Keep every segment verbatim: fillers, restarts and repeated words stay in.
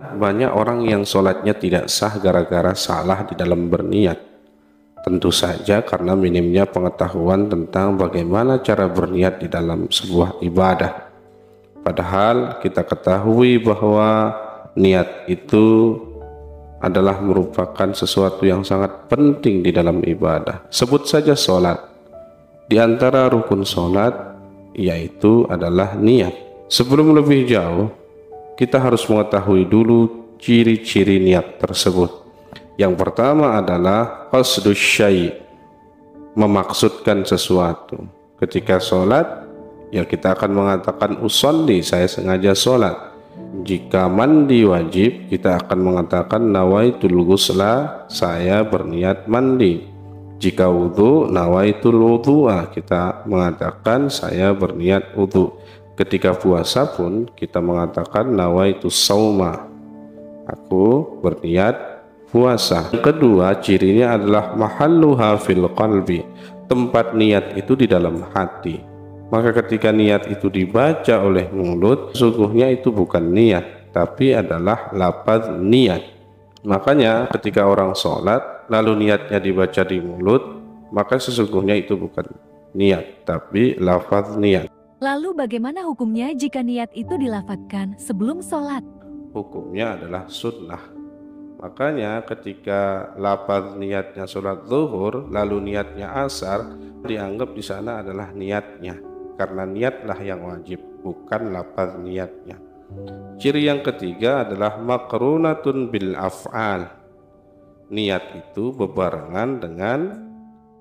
Banyak orang yang sholatnya tidak sah gara-gara salah di dalam berniat. Tentu saja karena minimnya pengetahuan tentang bagaimana cara berniat di dalam sebuah ibadah. Padahal kita ketahui bahwa niat itu adalah merupakan sesuatu yang sangat penting di dalam ibadah. Sebut saja sholat. Di antara rukun sholat yaitu adalah niat. Sebelum lebih jauh, kita harus mengetahui dulu ciri-ciri niat tersebut. Yang pertama adalah qasdus syai', memaksudkan sesuatu. Ketika sholat, ya kita akan mengatakan usolli, saya sengaja sholat. Jika mandi wajib, kita akan mengatakan nawaitul ghusla, saya berniat mandi. Jika wudhu, nawaitul wudhu'a, kita mengatakan saya berniat wudhu. Ketika puasa pun kita mengatakan nawaitu sauma, aku berniat puasa. Yang kedua cirinya adalah mahalluha fil qalbi, tempat niat itu di dalam hati. Maka ketika niat itu dibaca oleh mulut, sesungguhnya itu bukan niat, tapi adalah lafaz niat. Makanya ketika orang sholat lalu niatnya dibaca di mulut, maka sesungguhnya itu bukan niat, tapi lafaz niat. Lalu bagaimana hukumnya jika niat itu dilafadzkan sebelum sholat? Hukumnya adalah sunnah. Makanya ketika lafaz niatnya sholat zuhur, lalu niatnya asar, dianggap di sana adalah niatnya. Karena niatlah yang wajib, bukan lafaz niatnya. Ciri yang ketiga adalah makrunatun bil af'al. Niat itu bebarengan dengan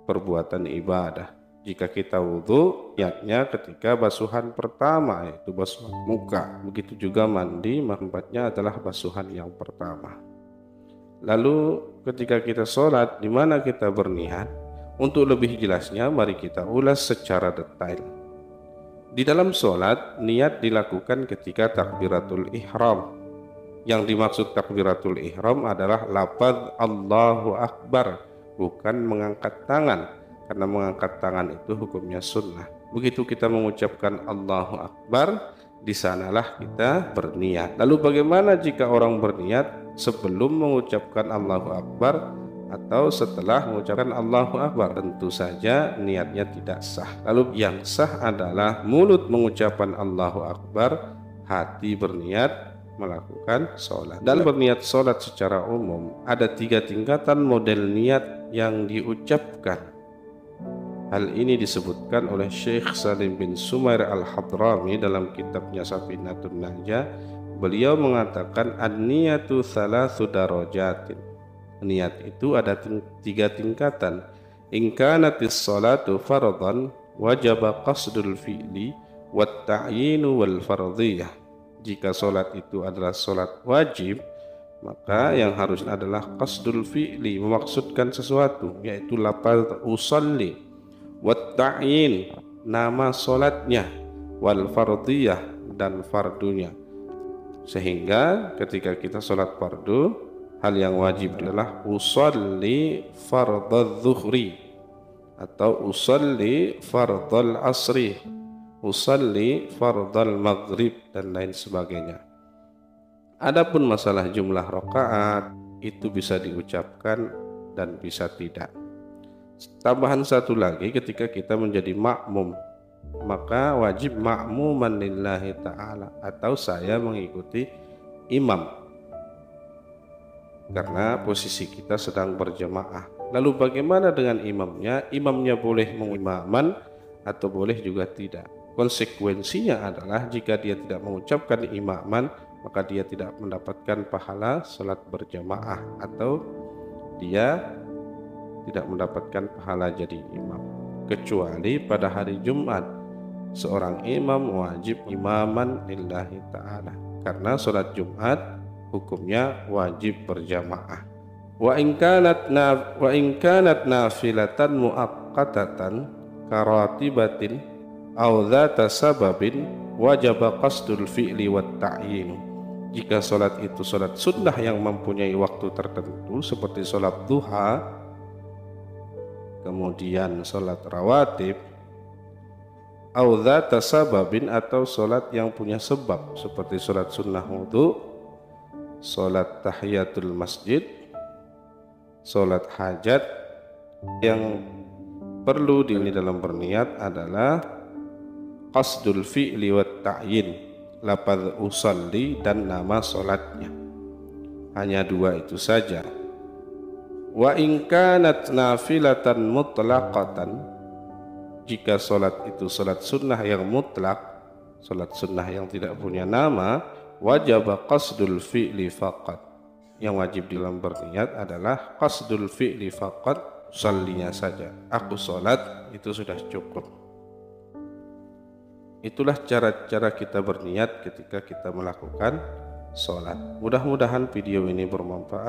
perbuatan ibadah. Jika kita wudhu, niatnya ketika basuhan pertama, yaitu basuhan muka. Begitu juga mandi, manfaatnya adalah basuhan yang pertama. Lalu ketika kita sholat, di mana kita berniat? Untuk lebih jelasnya, mari kita ulas secara detail. Di dalam sholat, niat dilakukan ketika takbiratul ihram. Yang dimaksud takbiratul ihram adalah lafaz Allahu Akbar, bukan mengangkat tangan. Karena mengangkat tangan itu hukumnya sunnah. Begitu kita mengucapkan Allahu Akbar, di sanalah kita berniat. Lalu bagaimana jika orang berniat sebelum mengucapkan Allahu Akbar atau setelah mengucapkan Allahu Akbar? Tentu saja niatnya tidak sah. Lalu yang sah adalah mulut mengucapkan Allahu Akbar, hati berniat melakukan sholat. Dan berniat sholat secara umum ada tiga tingkatan model niat yang diucapkan. Hal ini disebutkan oleh Syekh Salim bin Sumair Al-Hadrami dalam kitabnya Safinatun Najah. Beliau mengatakan an-niyatu thalathu darajatin. Niat itu ada ting tiga tingkatan. In kanatis salatu fardhan wajaba qasdul fi'li wat ta'yinu wal fardhiyah. Jika salat itu adalah salat wajib, maka yang harus adalah qasdul fi'li, memaksudkan sesuatu, yaitu lafaz usolli. Wat ta'yin, nama sholatnya, wal fardiyah, dan fardunya. Sehingga ketika kita sholat fardu, hal yang wajib adalah usolli fardal zuhri atau usolli fardal asri, usolli fardal maghrib, dan lain sebagainya. Adapun masalah jumlah rakaat itu bisa diucapkan dan bisa tidak. Tambahan satu lagi, ketika kita menjadi makmum, maka wajib makmuman lillahi ta'ala, atau saya mengikuti imam, karena posisi kita sedang berjamaah. Lalu bagaimana dengan imamnya? Imamnya boleh mengimaman atau boleh juga tidak. Konsekuensinya adalah jika dia tidak mengucapkan imaman, maka dia tidak mendapatkan pahala salat berjamaah, atau dia tidak mendapatkan pahala jadi imam. Kecuali pada hari Jumat, seorang imam wajib imaman lillahi ta'ala, karena sholat Jumat hukumnya wajib berjamaah. Wa in kanat na wa in kanat nafilatan muaqqatatan karatibatin aw dzata sababin wajaba qasdul fi'li wat ta'yin. Jika sholat itu sholat sunnah yang mempunyai waktu tertentu, seperti sholat duha, kemudian sholat rawatib, awdhata sababin, atau sholat yang punya sebab, seperti sholat sunnah wudhu, sholat tahiyatul masjid, sholat hajat. Yang perlu diuni dalam berniat adalah qasdul fi'li wa ta'yin, lafaz usalli dan nama sholatnya. Hanya dua itu saja. Wa in kanat nafilatan mutlaqatan, jika sholat itu sholat sunnah yang mutlak, sholat sunnah yang tidak punya nama, wajib qasdul fi'li faqat. Yang wajib dalam berniat adalah qasdul fi'li faqat, usallinya saja. Aku sholat itu sudah cukup. Itulah cara-cara kita berniat ketika kita melakukan sholat. Mudah-mudahan video ini bermanfaat.